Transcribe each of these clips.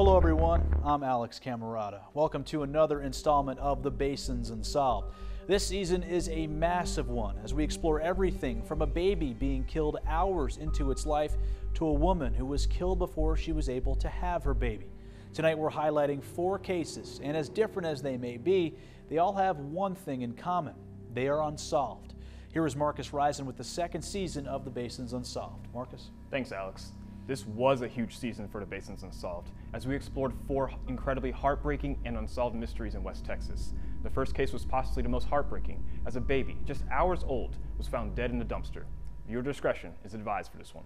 Hello everyone, I'm Alex Camarada. Welcome to another installment of The Basin's Unsolved. This season is a massive one as we explore everything from a baby being killed hours into its life to a woman who was killed before she was able to have her baby. Tonight we're highlighting four cases, and as different as they may be, they all have one thing in common. They are unsolved. Here is Marcus Risen with the second season of The Basin's Unsolved. Marcus. Thanks, Alex. This was a huge season for The Basin's Unsolved, as we explored four incredibly heartbreaking and unsolved mysteries in West Texas. The first case was possibly the most heartbreaking, as a baby, just hours old, was found dead in a dumpster. Viewer discretion is advised for this one.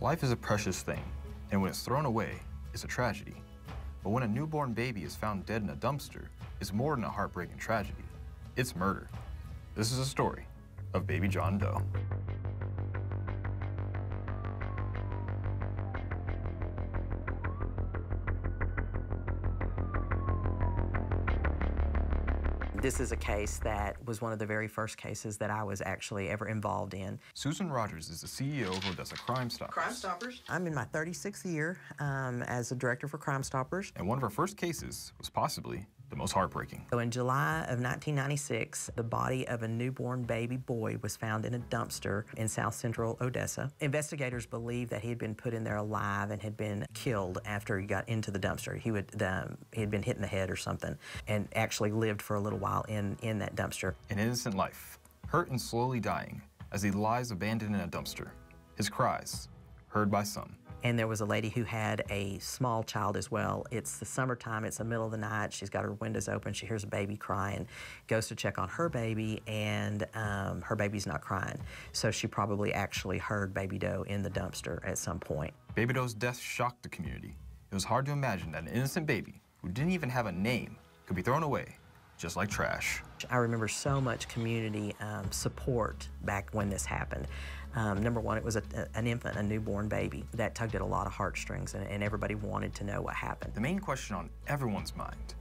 Life is a precious thing, and when it's thrown away, it's a tragedy. But when a newborn baby is found dead in a dumpster, it's more than a heartbreaking tragedy. It's murder. This is a story of Baby John Doe. This is a case that was one of the very first cases that I was actually ever involved in. Susan Rogers is the CEO of Odessa Crime Stoppers. Crime Stoppers? I'm in my 36th year as a director for Crime Stoppers. And one of her first cases was possibly the most heartbreaking. So in July of 1996, the body of a newborn baby boy was found in a dumpster in South Central Odessa. Investigators believe that he had been put in there alive and had been killed after he got into the dumpster. He had been hit in the head or something, and actually lived for a little while in that dumpster. An innocent life, hurt and slowly dying, as he lies abandoned in a dumpster. His cries, heard by some. And there was a lady who had a small child as well. It's the summertime, it's the middle of the night, she's got her windows open, she hears a baby crying, goes to check on her baby, and her baby's not crying. So she probably actually heard Baby Doe in the dumpster at some point. Baby Doe's death shocked the community. It was hard to imagine that an innocent baby, who didn't even have a name, could be thrown away, just like trash. I remember so much community support back when this happened. Number one, it was an infant, a newborn baby. That tugged at a lot of heartstrings, and everybody wanted to know what happened. The main question on everyone's mind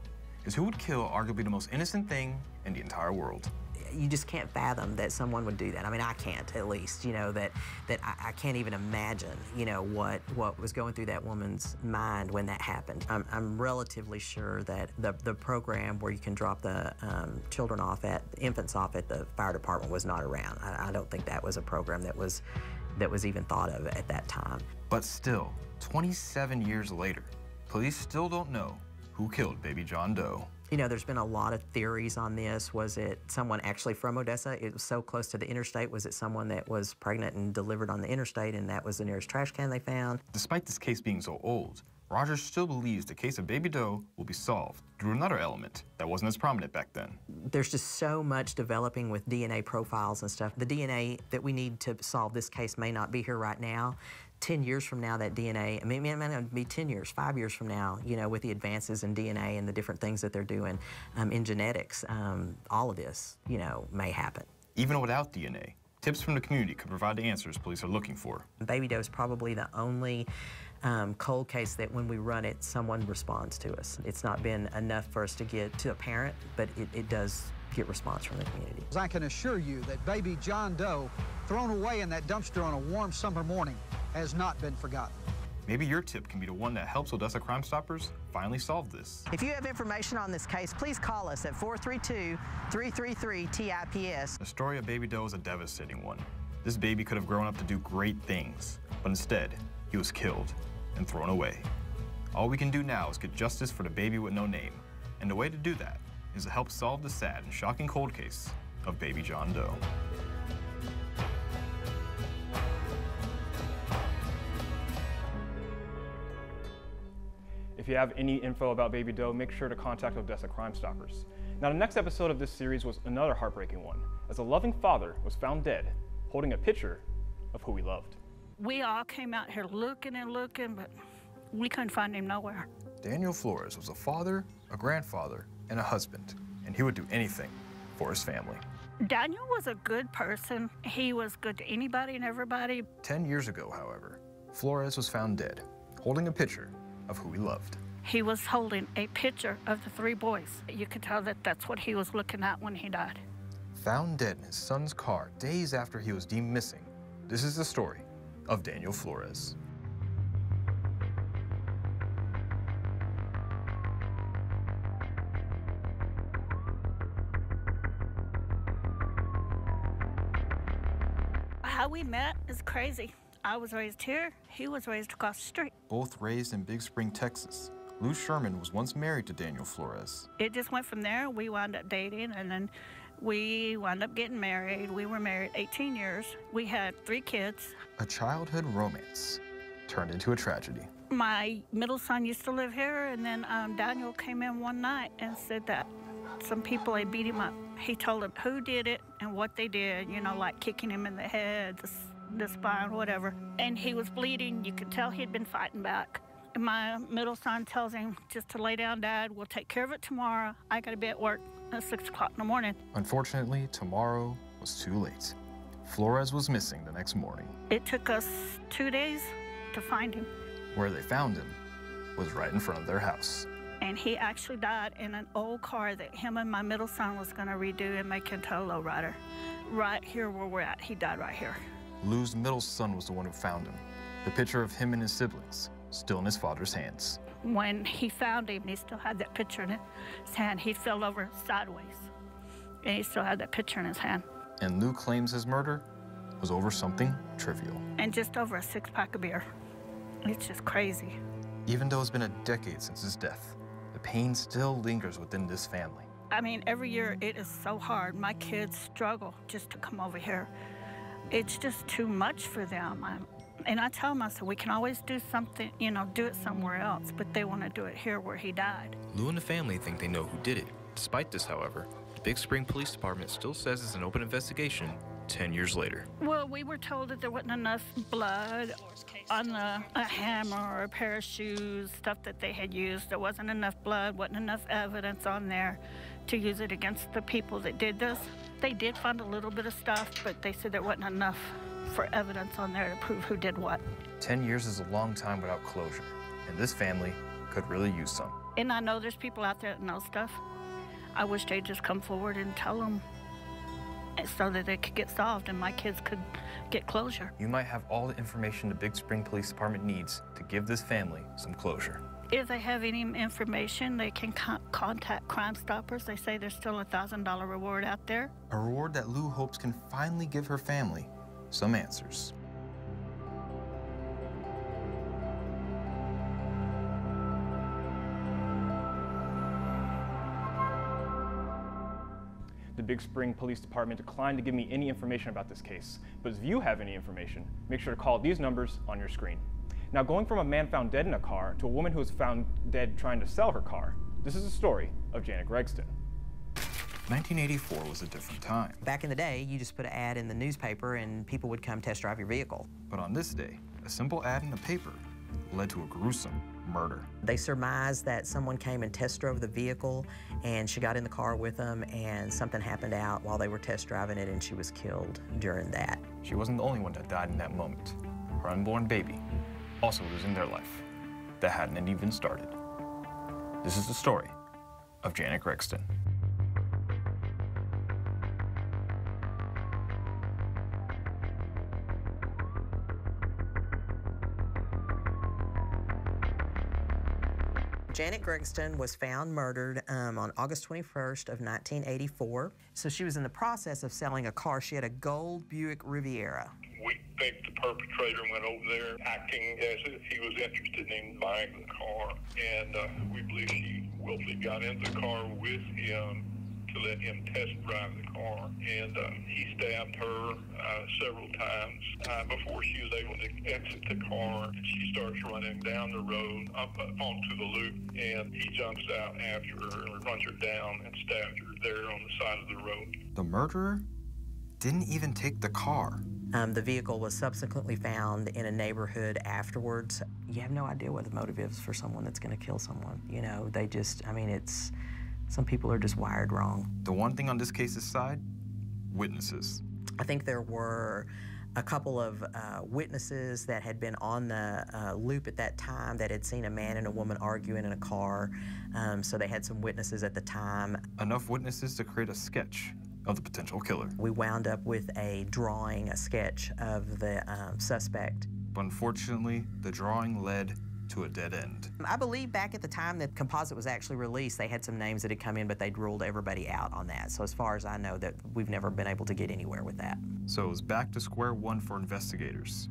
is who would kill arguably the most innocent thing in the entire world? You just can't fathom that someone would do that. I mean, I can't, at least, you know, that I can't even imagine, you know, what was going through that woman's mind when that happened. I'm relatively sure that the program where you can drop the children off at, the infants off at the fire department was not around. I don't think that was a program that was even thought of at that time. But still, 27 years later, police still don't know who killed Baby John Doe. You know, there's been a lot of theories on this. Was it someone actually from Odessa? It was so close to the interstate. Was it someone that was pregnant and delivered on the interstate, and that was the nearest trash can they found? Despite this case being so old, Rogers still believes the case of Baby Doe will be solved through another element that wasn't as prominent back then. There's just so much developing with DNA profiles and stuff. The DNA that we need to solve this case may not be here right now. 10 years from now, that DNA, I mean, it might not be 10 years, 5 years from now, you know, with the advances in DNA and the different things that they're doing in genetics, all of this, you know, may happen. Even without DNA, tips from the community could provide the answers police are looking for. Baby Doe is probably the only cold case that when we run it, someone responds to us. It's not been enough for us to get to a parent, but it does get response from the community. I can assure you that Baby John Doe, thrown away in that dumpster on a warm summer morning, has not been forgotten. Maybe your tip can be the one that helps Odessa Crime Stoppers finally solve this. If you have information on this case, please call us at 432-333-TIPS. The story of Baby Doe is a devastating one. This baby could have grown up to do great things, but instead, he was killed and thrown away. All we can do now is get justice for the baby with no name, and the way to do that is to help solve the sad and shocking cold case of Baby John Doe. If you have any info about Baby Doe, make sure to contact Odessa Crime Stoppers. Now, the next episode of this series was another heartbreaking one, as a loving father was found dead, holding a picture of who he loved. We all came out here looking and looking, but we couldn't find him nowhere. Daniel Flores was a father, a grandfather, and a husband, and he would do anything for his family. Daniel was a good person. He was good to anybody and everybody. 10 years ago, however, Flores was found dead, holding a picture of who he loved. He was holding a picture of the three boys. You could tell that that's what he was looking at when he died. Found dead in his son's car days after he was deemed missing, this is the story of Daniel Flores. How we met is crazy. I was raised here, he was raised across the street. Both raised in Big Spring, Texas. Lou Sherman was once married to Daniel Flores. It just went from there. We wound up dating, and then we wound up getting married. We were married 18 years. We had 3 kids. A childhood romance turned into a tragedy. My middle son used to live here, and then Daniel came in one night and said that some people had beat him up. He told him who did it and what they did, you know, like kicking him in the head, the spine, whatever. And he was bleeding. You could tell he'd been fighting back. And my middle son tells him just to lay down, Dad. We'll take care of it tomorrow. I got to be at work at 6 o'clock in the morning. Unfortunately, tomorrow was too late. Flores was missing the next morning. It took us 2 days to find him. Where they found him was right in front of their house. And he actually died in an old car that him and my middle son was going to redo and make into a lowrider. Right here where we're at, he died right here. Lou's middle son was the one who found him. The picture of him and his siblings, still in his father's hands. When he found him, he still had that picture in his hand. He fell over sideways, and he still had that picture in his hand. And Lou claims his murder was over something trivial. And just over a 6-pack of beer. It's just crazy. Even though it's been a decade since his death, the pain still lingers within this family. I mean, every year it is so hard. My kids struggle just to come over here. It's just too much for them. And I tell them, I said, we can always do something, you know, do it somewhere else, but they want to do it here where he died. Lou and the family think they know who did it. Despite this, however, the Big Spring Police Department still says it's an open investigation 10 years later. Well, we were told that there wasn't enough blood on a hammer or a pair of shoes, stuff that they had used. There wasn't enough blood, wasn't enough evidence on there to use it against the people that did this. They did find a little bit of stuff, but they said there wasn't enough for evidence on there to prove who did what. 10 years is a long time without closure, and this family could really use some. And I know there's people out there that know stuff. I wish they'd just come forward and tell them, so that it could get solved and my kids could get closure. You might have all the information the Big Spring Police Department needs to give this family some closure. If they have any information, they can contact Crime Stoppers. They say there's still a $1,000 reward out there. A reward that Lou hopes can finally give her family some answers. The Big Spring Police Department declined to give me any information about this case, but if you have any information, make sure to call these numbers on your screen. Now, going from a man found dead in a car to a woman who was found dead trying to sell her car, this is the story of Janet Gregston. 1984 was a different time. Back in the day, you just put an ad in the newspaper and people would come test drive your vehicle. But on this day, a simple ad in the paper led to a gruesome murder. They surmised that someone came and test drove the vehicle, and she got in the car with them, and something happened out while they were test driving it, and she was killed during that. She wasn't the only one that died in that moment. Her unborn baby also losing their life that hadn't even started. This is the story of Janet Gregston. Janet Gregston was found murdered on August 21st of 1984. So she was in the process of selling a car. She had a gold Buick Riviera. We think the perpetrator went over there acting as if he was interested in buying the car. And we believe she willfully got into the car with him to let him test drive the car. And he stabbed her several times before she was able to exit the car. She starts running down the road up onto the loop, and he jumps out after her and runs her down and stabs her there on the side of the road. The murderer didn't even take the car. The vehicle was subsequently found in a neighborhood afterwards. You have no idea what the motive is for someone that's going to kill someone. You know, they just, I mean, it's... Some people are just wired wrong. The one thing on this case's side, witnesses. I think there were a couple of witnesses that had been on the loop at that time that had seen a man and a woman arguing in a car, so they had some witnesses at the time. Enough witnesses to create a sketch of the potential killer. We wound up with a drawing, a sketch of the suspect. But unfortunately, the drawing led to a dead end. I believe back at the time that composite was actually released, they had some names that had come in, but they'd ruled everybody out on that. So as far as I know, that we've never been able to get anywhere with that. So it was back to square one for investigators,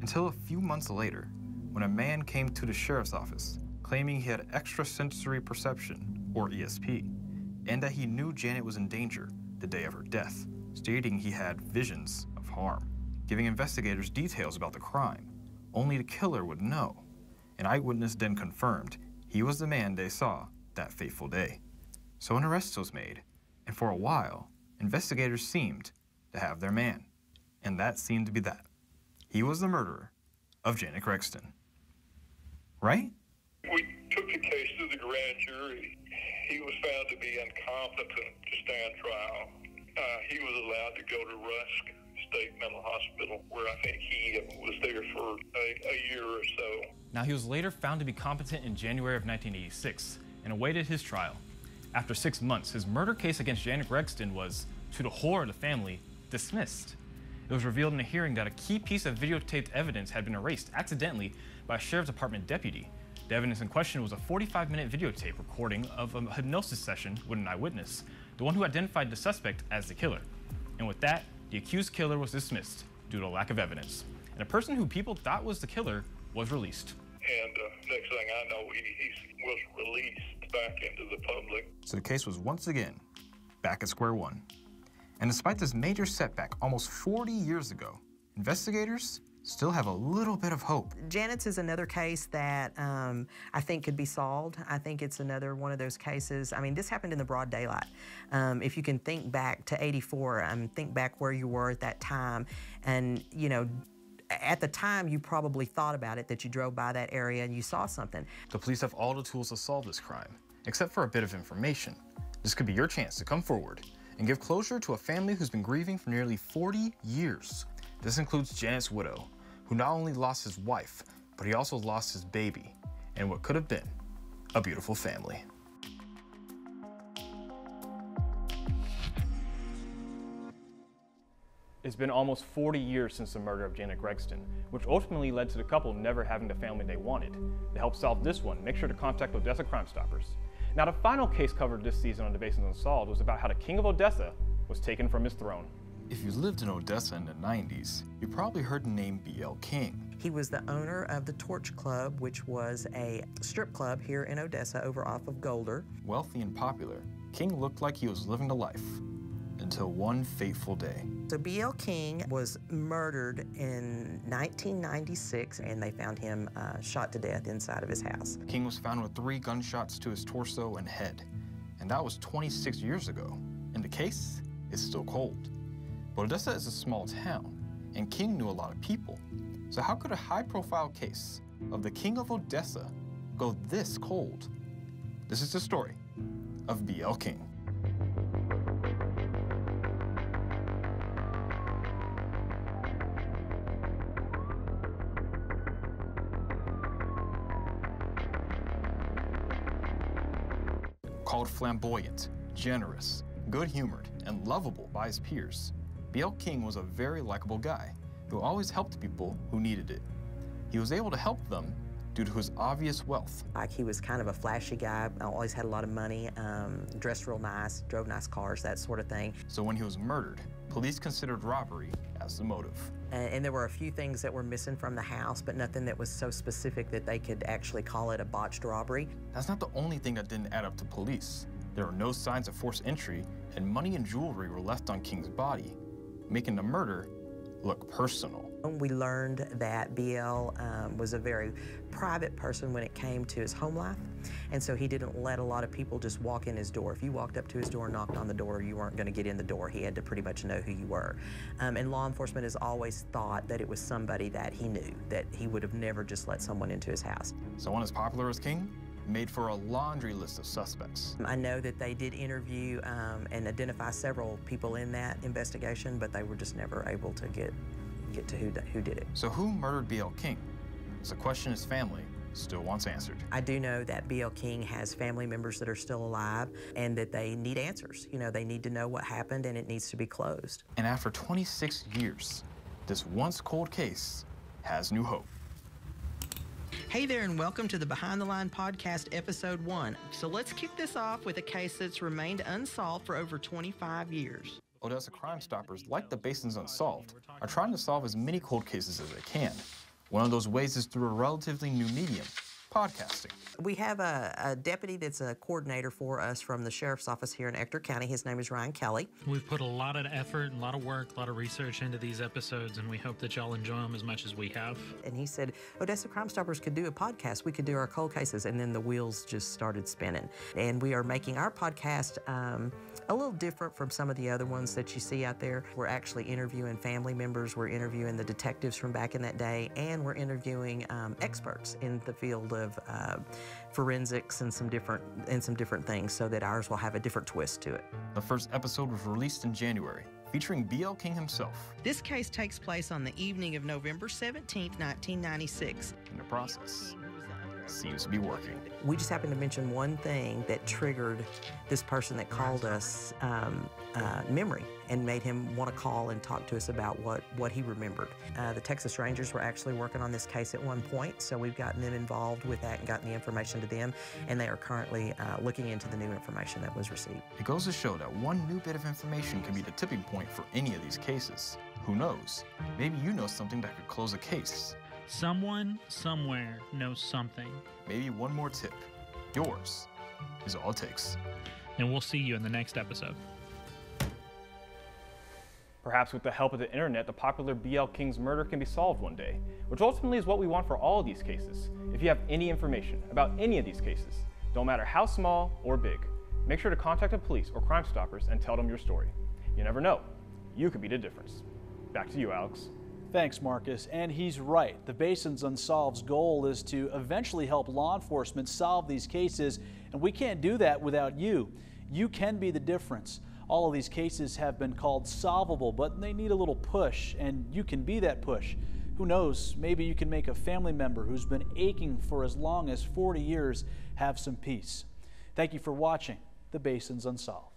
until a few months later, when a man came to the sheriff's office claiming he had extrasensory perception, or ESP, and that he knew Janet was in danger the day of her death, stating he had visions of harm, giving investigators details about the crime only the killer would know. An eyewitness then confirmed he was the man they saw that fateful day. So an arrest was made, and for a while, investigators seemed to have their man. And that seemed to be that. He was the murderer of Janet Gregston. Right? We took the case to the grand jury. He was found to be incompetent to stand trial. He was allowed to go to Rusk Mental hospital, where I think he was there for a year or so. Now, he was later found to be competent in January of 1986 and awaited his trial. After 6 months, his murder case against Janet Gregston was, to the horror of the family, dismissed. It was revealed in a hearing that a key piece of videotaped evidence had been erased accidentally by a sheriff's department deputy. The evidence in question was a 45-minute videotape recording of a hypnosis session with an eyewitness, the one who identified the suspect as the killer. And with that, the accused killer was dismissed due to lack of evidence, and a person who people thought was the killer was released. And next thing I know, he was released back into the public. So the case was once again back at square one. And despite this major setback almost 40 years ago, investigators still have a little bit of hope. Janet's is another case that I think could be solved. I think it's another one of those cases. I mean, this happened in the broad daylight. If you can think back to '84, think back where you were at that time. And, you know, at the time, you probably thought about it, that you drove by that area and you saw something. The police have all the tools to solve this crime, except for a bit of information. This could be your chance to come forward and give closure to a family who's been grieving for nearly 40 years. This includes Janet's widow, who not only lost his wife, but he also lost his baby and what could have been a beautiful family. It's been almost 40 years since the murder of Janet Gregston, which ultimately led to the couple never having the family they wanted. To help solve this one, make sure to contact Odessa Crime Stoppers. Now, the final case covered this season on The Basin's Unsolved was about how the King of Odessa was taken from his throne. If you lived in Odessa in the 90s, you probably heard the name B.L. King. He was the owner of the Torch Club, which was a strip club here in Odessa over off of Golder. Wealthy and popular, King looked like he was living the life until one fateful day. So B.L. King was murdered in 1996, and they found him shot to death inside of his house. King was found with 3 gunshots to his torso and head, and that was 26 years ago, and the case is still cold. But Odessa is a small town, and King knew a lot of people. So how could a high-profile case of the King of Odessa go this cold? This is the story of B.L. King. Called flamboyant, generous, good-humored, and lovable by his peers, B.L. King was a very likable guy who always helped people who needed it. He was able to help them due to his obvious wealth. Like, he was kind of a flashy guy, always had a lot of money, dressed real nice, drove nice cars, that sort of thing. So when he was murdered, police considered robbery as the motive. And there were a few things that were missing from the house, but nothing that was so specific that they could actually call it a botched robbery. That's not the only thing that didn't add up to police. There were no signs of forced entry, and money and jewelry were left on King's body, making the murder look personal. We learned that B.L. was a very private person when it came to his home life, and so he didn't let a lot of people just walk in his door. If you walked up to his door and knocked on the door, you weren't going to get in the door. He had to pretty much know who you were. And law enforcement has always thought that it was somebody that he knew, that he would have never just let someone into his house. Someone as popular as King made for a laundry list of suspects. I know that they did interview and identify several people in that investigation, but they were just never able to get to who did it. So who murdered B.L. King? It's a question his family still wants answered. I do know that B.L. King has family members that are still alive and that they need answers. You know, they need to know what happened, and it needs to be closed. And after 26 years, this once cold case has new hope. Hey there, and welcome to the Behind the Line podcast, episode 1. So let's kick this off with a case that's remained unsolved for over 25 years. Odessa Crime Stoppers, like the Basin's Unsolved, are trying to solve as many cold cases as they can. One of those ways is through a relatively new medium, podcasting. We have a deputy that's a coordinator for us from the sheriff's office here in Ector County. His name is Ryan Kelly. We've put a lot of effort, a lot of work, a lot of research into these episodes, and we hope that y'all enjoy them as much as we have. And he said, Odessa Crime Stoppers could do a podcast. We could do our cold cases. And then the wheels just started spinning. And we are making our podcast a little different from some of the other ones that you see out there. We're actually interviewing family members. We're interviewing the detectives from back in that day. And we're interviewing experts in the field of forensics and some different things, so that ours will have a different twist to it. The first episode was released in January, featuring B.L. King himself. This case takes place on the evening of November 17th, 1996. And the process seems to be working. We just happened to mention one thing that triggered this person that called us memory and made him want to call and talk to us about what he remembered. The Texas Rangers were actually working on this case at one point, so we've gotten them involved with that and gotten the information to them, and they are currently looking into the new information that was received. It goes to show that one new bit of information can be the tipping point for any of these cases. Who knows? Maybe you know something that could close a case. Someone, somewhere knows something. Maybe one more tip, yours, is all it takes. And we'll see you in the next episode. Perhaps with the help of the internet, the popular B.L. King's murder can be solved one day, which ultimately is what we want for all of these cases. If you have any information about any of these cases, don't matter how small or big, make sure to contact the police or Crime Stoppers and tell them your story. You never know, you could be the difference. Back to you, Alex. Thanks, Marcus. And he's right. The Basin's Unsolved's goal is to eventually help law enforcement solve these cases, and we can't do that without you. You can be the difference. All of these cases have been called solvable, but they need a little push, and you can be that push. Who knows, maybe you can make a family member who's been aching for as long as 40 years have some peace. Thank you for watching The Basin's Unsolved.